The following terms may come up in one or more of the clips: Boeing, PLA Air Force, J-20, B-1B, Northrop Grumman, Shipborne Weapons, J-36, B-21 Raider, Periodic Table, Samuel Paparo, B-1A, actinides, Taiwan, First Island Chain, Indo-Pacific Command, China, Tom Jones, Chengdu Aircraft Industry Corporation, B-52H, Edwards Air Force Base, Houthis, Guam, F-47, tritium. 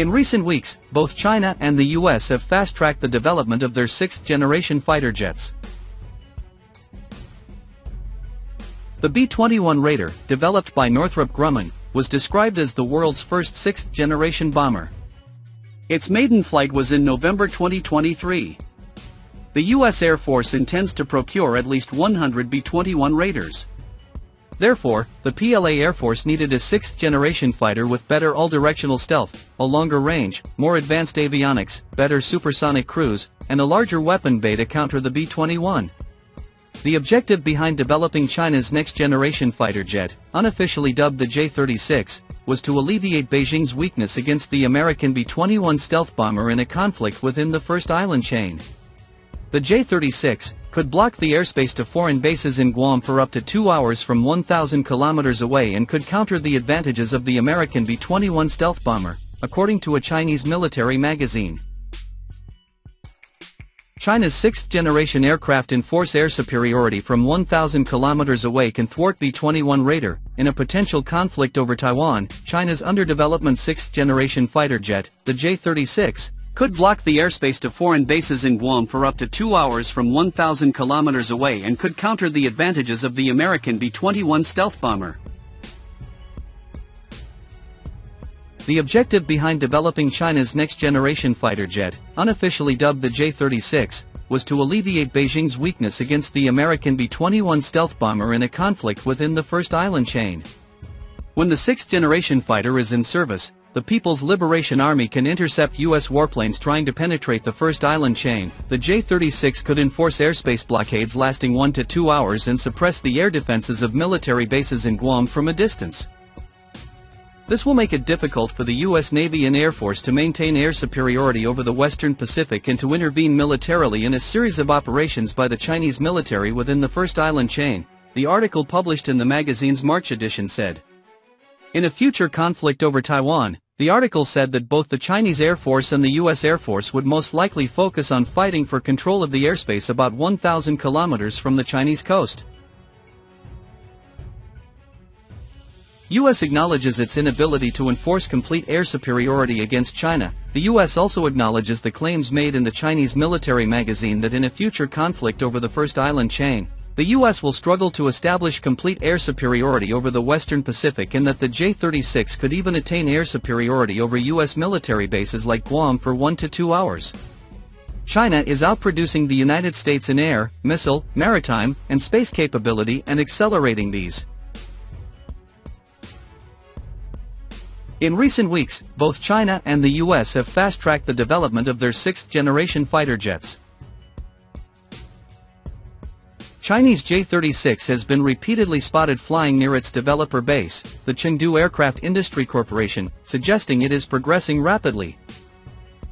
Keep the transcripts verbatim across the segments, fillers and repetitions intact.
In recent weeks, both China and the U S have fast-tracked the development of their sixth-generation fighter jets. The B twenty-one Raider, developed by Northrop Grumman, was described as the world's first sixth-generation bomber. Its maiden flight was in November twenty twenty-three. The U S Air Force intends to procure at least one hundred B twenty-one Raiders. Therefore, the P L A Air Force needed a sixth-generation fighter with better all-directional stealth, a longer range, more advanced avionics, better supersonic cruise, and a larger weapon bay to counter the B twenty-one. The objective behind developing China's next-generation fighter jet, unofficially dubbed the J thirty-six, was to alleviate Beijing's weakness against the American B twenty-one stealth bomber in a conflict within the First Island Chain. The J thirty-six could block the airspace to foreign bases in Guam for up to two hours from one thousand kilometers away and could counter the advantages of the American B twenty-one stealth bomber, according to a Chinese military magazine. China's sixth-generation aircraft enforce air superiority from one thousand kilometers away can thwart B twenty-one Raider. In a potential conflict over Taiwan, China's under-development sixth-generation fighter jet, the J thirty-six, could block the airspace to foreign bases in Guam for up to two hours from one thousand kilometers away and could counter the advantages of the American B twenty-one stealth bomber. The objective behind developing China's next-generation fighter jet, unofficially dubbed the J thirty-six, was to alleviate Beijing's weakness against the American B twenty-one stealth bomber in a conflict within the First Island Chain. When the sixth-generation fighter is in service, the People's Liberation Army can intercept U S warplanes trying to penetrate the First Island Chain. The J thirty-six could enforce airspace blockades lasting one to two hours and suppress the air defenses of military bases in Guam from a distance. This will make it difficult for the U S Navy and Air Force to maintain air superiority over the Western Pacific and to intervene militarily in a series of operations by the Chinese military within the First Island Chain, the article published in the magazine's March edition said. In a future conflict over Taiwan, the article said that both the Chinese Air Force and the U S Air Force would most likely focus on fighting for control of the airspace about one thousand kilometers from the Chinese coast. U S acknowledges its inability to enforce complete air superiority against China. The U S also acknowledges the claims made in the Chinese military magazine that in a future conflict over the First Island Chain, the U S will struggle to establish complete air superiority over the Western Pacific and that the J thirty-six could even attain air superiority over U S military bases like Guam for one to two hours. China is outproducing the United States in air, missile, maritime, and space capability and accelerating these. In recent weeks, both China and the U S have fast-tracked the development of their sixth-generation fighter jets. Chinese J thirty-six has been repeatedly spotted flying near its developer base, the Chengdu Aircraft Industry Corporation, suggesting it is progressing rapidly.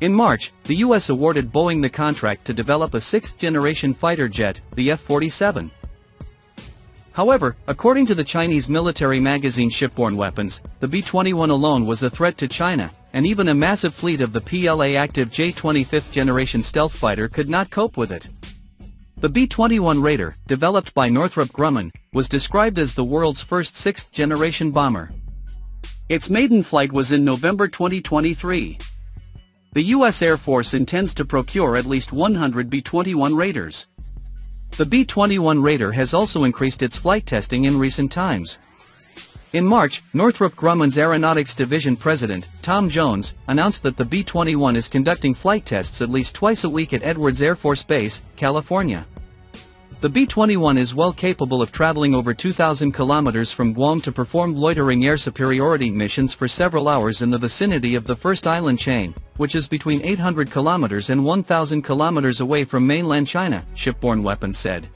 In March, the U S awarded Boeing the contract to develop a sixth-generation fighter jet, the F forty-seven. However, according to the Chinese military magazine Shipborne Weapons, the B twenty-one alone was a threat to China, and even a massive fleet of the P L A active J twenty fifth-generation stealth fighter could not cope with it. The B twenty-one Raider, developed by Northrop Grumman, was described as the world's first sixth-generation bomber. Its maiden flight was in November twenty twenty-three. The U S Air Force intends to procure at least one hundred B twenty-one Raiders. The B twenty-one Raider has also increased its flight testing in recent times. In March, Northrop Grumman's Aeronautics Division President, Tom Jones, announced that the B twenty-one is conducting flight tests at least twice a week at Edwards Air Force Base, California. The B twenty-one is well capable of traveling over two thousand kilometers from Guam to perform loitering air superiority missions for several hours in the vicinity of the First Island Chain, which is between eight hundred kilometers and one thousand kilometers away from mainland China, Shipborne Weapons said.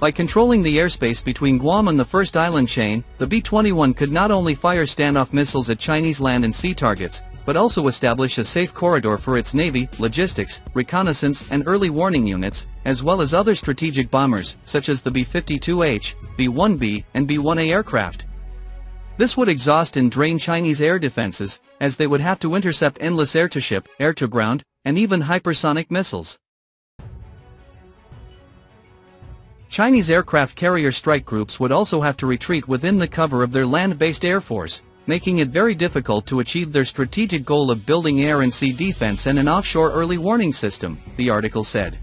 By controlling the airspace between Guam and the First Island Chain, the B twenty-one could not only fire standoff missiles at Chinese land and sea targets, but also establish a safe corridor for its Navy, logistics, reconnaissance and early warning units, as well as other strategic bombers, such as the B fifty-two H, B one B, and B one A aircraft. This would exhaust and drain Chinese air defenses, as they would have to intercept endless air-to-ship, air-to-ground, and even hypersonic missiles. Chinese aircraft carrier strike groups would also have to retreat within the cover of their land-based air force, making it very difficult to achieve their strategic goal of building air and sea defense and an offshore early warning system, the article said.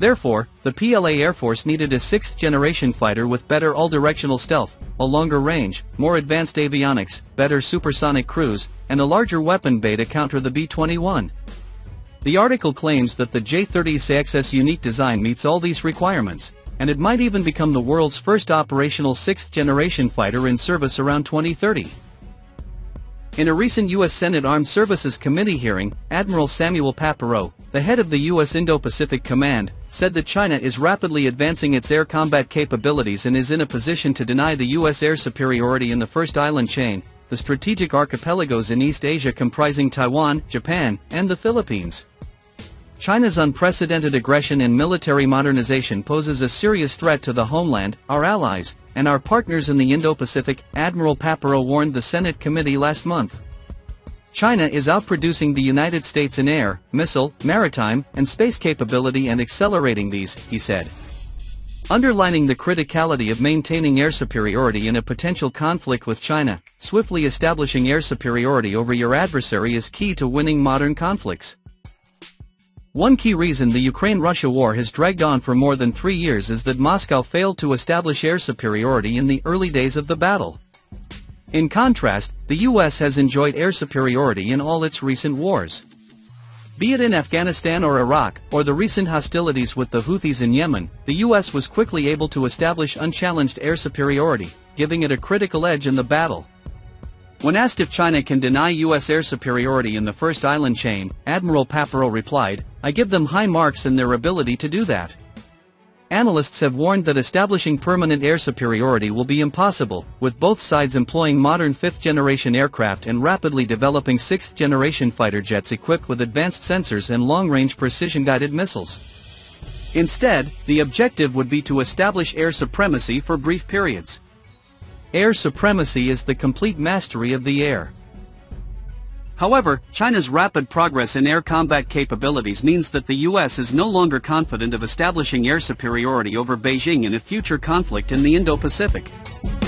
Therefore, the P L A Air Force needed a sixth-generation fighter with better all-directional stealth, a longer range, more advanced avionics, better supersonic cruise, and a larger weapon bay to counter the B twenty-one. The article claims that the J thirty-six's unique design meets all these requirements, and it might even become the world's first operational sixth-generation fighter in service around twenty thirty. In a recent U S Senate Armed Services Committee hearing, Admiral Samuel Paparo, the head of the U S Indo-Pacific Command, said that China is rapidly advancing its air combat capabilities and is in a position to deny the U S air superiority in the First Island Chain, the strategic archipelagos in East Asia comprising Taiwan, Japan, and the Philippines. China's unprecedented aggression and military modernization poses a serious threat to the homeland, our allies, and our partners in the Indo-Pacific, Admiral Paparo warned the Senate committee last month. China is outproducing the United States in air, missile, maritime, and space capability and accelerating these, he said. Underlining the criticality of maintaining air superiority in a potential conflict with China, swiftly establishing air superiority over your adversary is key to winning modern conflicts. One key reason the Ukraine-Russia war has dragged on for more than three years is that Moscow failed to establish air superiority in the early days of the battle. In contrast, the U S has enjoyed air superiority in all its recent wars. Be it in Afghanistan or Iraq, or the recent hostilities with the Houthis in Yemen, the U S was quickly able to establish unchallenged air superiority, giving it a critical edge in the battle. When asked if China can deny U S air superiority in the First Island Chain, Admiral Paparo replied, "I give them high marks in their ability to do that." Analysts have warned that establishing permanent air superiority will be impossible, with both sides employing modern fifth-generation aircraft and rapidly developing sixth-generation fighter jets equipped with advanced sensors and long-range precision-guided missiles. Instead, the objective would be to establish air supremacy for brief periods. Air supremacy is the complete mastery of the air. However, China's rapid progress in air combat capabilities means that the U S is no longer confident of establishing air superiority over Beijing in a future conflict in the Indo-Pacific.